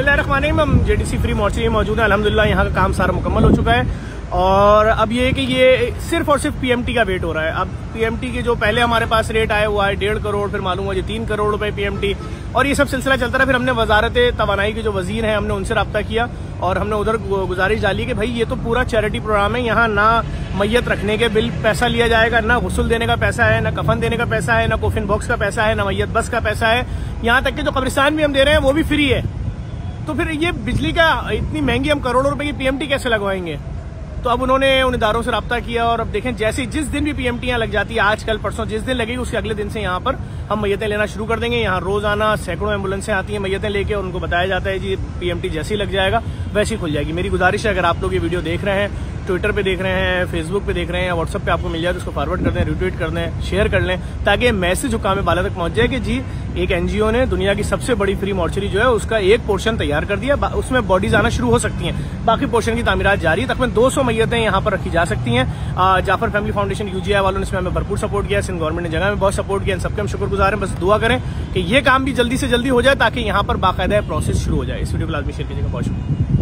बिस्मिल्लाहिर्रहमानिर्रहीम। हम JDC free mortuary में मौजूद है। अल्हम्दुलिल्लाह यहाँ का काम सारा मुकम्मल हो चुका है और अब ये है कि ये सिर्फ और सिर्फ पीएम टी का वेट हो रहा है। अब पीएम टी के जो पहले हमारे पास रेट आया हुआ है 1.5 करोड़, फिर मालूम हुआ जी 3 करोड़ रुपए पीएम टी, और ये सब सिलसिला चलता रहा। फिर हमने वजारत तवानाई के जो वजीर हैं हमने उनसे रब्ता किया और हमने उधर गुजारिश डाली कि भाई ये तो पूरा चैरिटी प्रोग्राम है, यहाँ ना मैयत रखने के बिल पैसा लिया जाएगा, ना गुस्ल देने का पैसा है, ना कफन देने का पैसा है, ना कोफिन बॉक्स का पैसा है, ना मैयत बस का पैसा है, यहाँ तक कि जो कब्रिस्तान भी हम दे रहे हैं वो भी फ्री है। तो फिर ये बिजली का इतनी महंगी हम करोड़ों रुपए की पीएम टी कैसे लगवाएंगे? तो अब उन्होंने उन इदारों से रब्ता किया और अब देखें जैसे जिस दिन भी पीएमटी लग जाती है, आजकल परसों जिस दिन लगेगी उसके अगले दिन से यहाँ पर हम मैयतें लेना शुरू कर देंगे। यहाँ रोजाना सैकड़ों एम्बुलेंसें आती हैं मैयतें लेके और उनको बताया जाता है जी पीएमटी जैसे ही लग जाएगा वैसे ही खुल जाएगी। मेरी गुजारिश है अगर आप लोग ये वीडियो देख रहे हैं, ट्विटर पर देख रहे हैं, फेसबुक पर देख रहे हैं, व्हाट्सअप पर आपको मिल जाए तो उसको फॉरवर्ड कर दें, रिट्वीट कर दें, शेयर कर लें, ताकि ये मैसेज हुक्काम बाला तक पहुंच जाए कि जी एक एनजीओ ने दुनिया की सबसे बड़ी फ्री मॉर्चरी जो है उसका एक पोर्शन तैयार कर दिया, उसमें बॉडीज आना शुरू हो सकती हैं, बाकी पोर्शन की तामीरात जारी है। तकरीबन 200 मैयतें यहाँ पर रखी जा सकती हैं। जाफर फैमिली फाउंडेशन यूजीए वालों ने इसमें हमें भरपूर सपोर्ट किया, सिंध गवर्मेंट ने जगह में बहुत सपोर्ट किया, इन सबके हम शुक्रगुजार हैं। बस दुआ करें कि ये काम भी जल्दी से जल्दी हो जाए ताकि यहाँ पर बाकायदा प्रोसेस शुरू हो जाए। इस वीडियो को लाजमी शेयर कीजिएगा। बहुत शुक्रिया।